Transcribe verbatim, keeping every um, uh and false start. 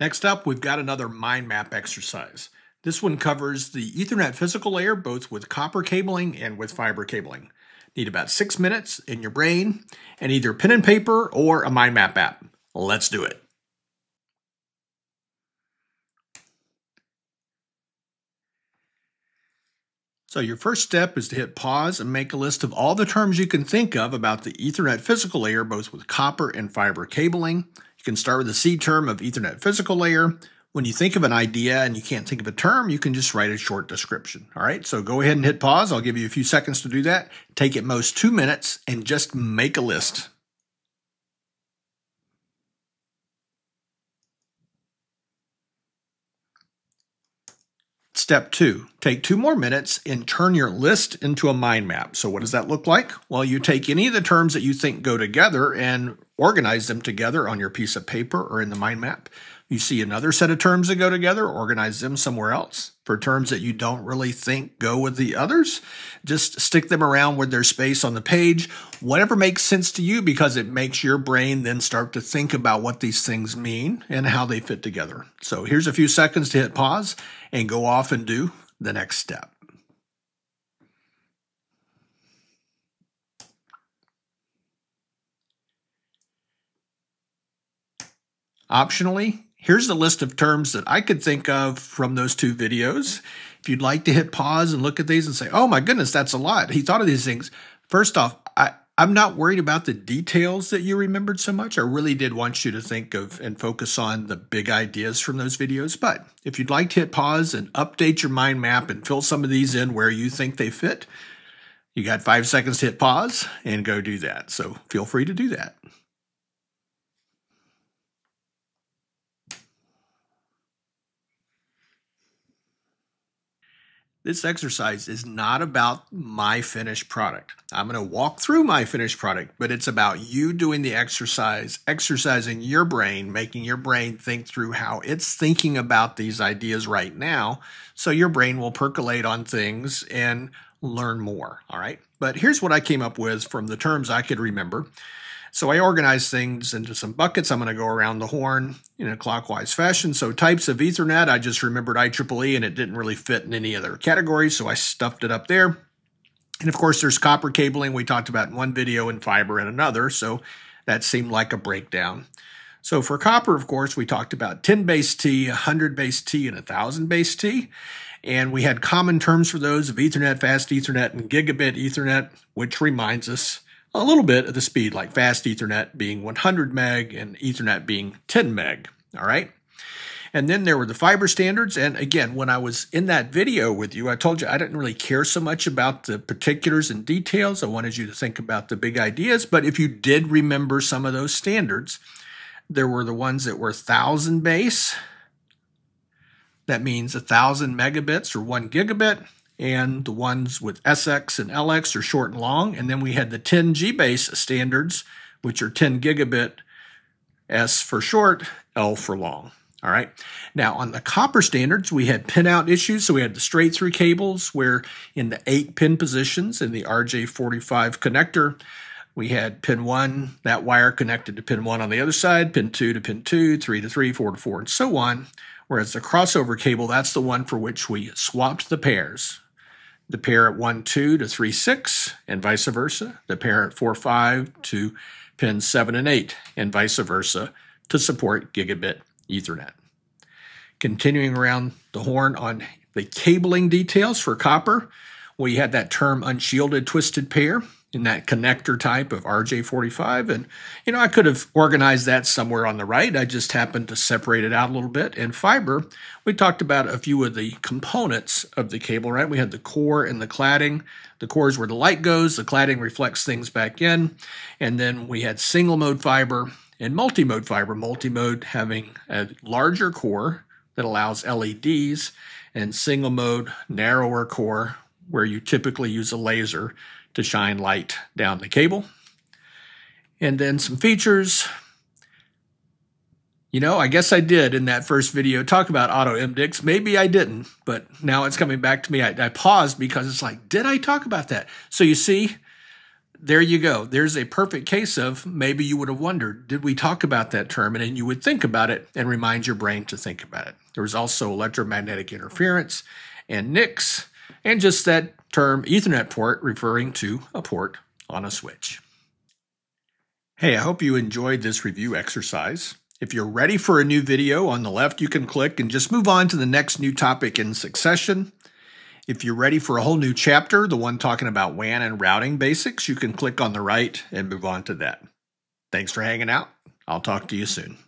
Next up, we've got another mind map exercise. This one covers the Ethernet physical layer, both with copper cabling and with fiber cabling. Need about six minutes in your brain and either pen and paper or a mind map app. Let's do it. So your first step is to hit pause and make a list of all the terms you can think of about the Ethernet physical layer, both with copper and fiber cabling. You can start with the C term of Ethernet physical layer. When you think of an idea and you can't think of a term, you can just write a short description. All right, so go ahead and hit pause. I'll give you a few seconds to do that. Take at most two minutes and just make a list. Step two, take two more minutes and turn your list into a mind map. So what does that look like? Well, you take any of the terms that you think go together and organize them together on your piece of paper or in the mind map. You see another set of terms that go together, organize them somewhere else. For terms that you don't really think go with the others, just stick them around with their space on the page, whatever makes sense to you, because it makes your brain then start to think about what these things mean and how they fit together. So here's a few seconds to hit pause and go off and do the next step. Optionally, here's the list of terms that I could think of from those two videos. If you'd like to hit pause and look at these and say, oh my goodness, that's a lot. He thought of these things. First off, I, I'm not worried about the details that you remembered so much. I really did want you to think of and focus on the big ideas from those videos. But if you'd like to hit pause and update your mind map and fill some of these in where you think they fit, you got five seconds to hit pause and go do that. So feel free to do that. This exercise is not about my finished product. I'm going to walk through my finished product, but it's about you doing the exercise, exercising your brain, making your brain think through how it's thinking about these ideas right now, so your brain will percolate on things and learn more, all right? But here's what I came up with from the terms I could remember. So I organize things into some buckets. I'm going to go around the horn in a clockwise fashion. So types of Ethernet, I just remembered I triple E, and it didn't really fit in any other category, so I stuffed it up there. And of course, there's copper cabling we talked about in one video and fiber in another, so that seemed like a breakdown. So for copper, of course, we talked about ten base T, one hundred base T, and one thousand base T. And we had common terms for those of Ethernet, fast Ethernet, and gigabit Ethernet, which reminds us a little bit of the speed, like fast Ethernet being one hundred meg and Ethernet being ten meg, all right? And then there were the fiber standards. And again, when I was in that video with you, I told you I didn't really care so much about the particulars and details. I wanted you to think about the big ideas. But if you did remember some of those standards, there were the ones that were one thousand base. That means one thousand megabits or one gigabit. And the ones with S X and L X are short and long. And then we had the ten G base standards, which are ten gigabit, S for short, L for long. All right. Now, on the copper standards, we had pinout issues. So we had the straight-through cables where in the eight pin positions in the R J forty-five connector, we had pin one, that wire connected to pin one on the other side, pin two to pin two, three to three, four to four, and so on. Whereas the crossover cable, that's the one for which we swapped the pairs. The pair at one two to three six, and vice versa. The pair at four five to pin seven and eight, and vice versa, to support gigabit Ethernet. Continuing around the horn on the cabling details for copper, we had that term unshielded twisted pair in that connector type of R J forty-five. And, you know, I could have organized that somewhere on the right. I just happened to separate it out a little bit. And fiber, we talked about a few of the components of the cable, right? We had the core and the cladding. The core is where the light goes. The cladding reflects things back in. And then we had single mode fiber and multi-mode fiber, multi-mode having a larger core that allows L E Ds, and single mode, narrower core, where you typically use a laser to shine light down the cable. And then some features. You know, I guess I did in that first video talk about auto M D I X. Maybe I didn't, but now it's coming back to me. I, I paused because it's like, did I talk about that? So you see, there you go. There's a perfect case of maybe you would have wondered, did we talk about that term? And then you would think about it and remind your brain to think about it. There was also electromagnetic interference and nicks, and just that term Ethernet port referring to a port on a switch. Hey, I hope you enjoyed this review exercise. If you're ready for a new video, on the left you can click and just move on to the next new topic in succession. If you're ready for a whole new chapter, the one talking about W A N and routing basics, you can click on the right and move on to that. Thanks for hanging out. I'll talk to you soon.